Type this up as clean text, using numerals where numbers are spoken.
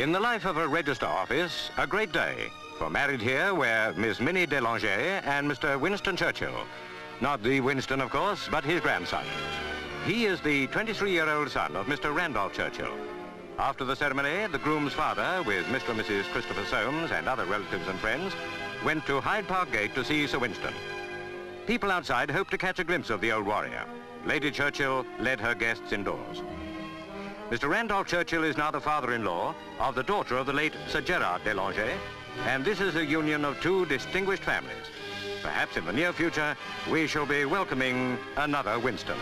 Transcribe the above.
In the life of a register office, a great day, for married here were Miss Minnie D'Erlanger and Mr. Winston Churchill. Not the Winston, of course, but his grandson. He is the 23-year-old son of Mr. Randolph Churchill. After the ceremony, the groom's father, with Mr. and Mrs. Christopher Soames and other relatives and friends, went to Hyde Park Gate to see Sir Winston. People outside hoped to catch a glimpse of the old warrior. Lady Churchill led her guests indoors. Mr. Randolph Churchill is now the father-in-law of the daughter of the late Sir Gerard d'Erlanger, and this is a union of two distinguished families. Perhaps in the near future, we shall be welcoming another Winston.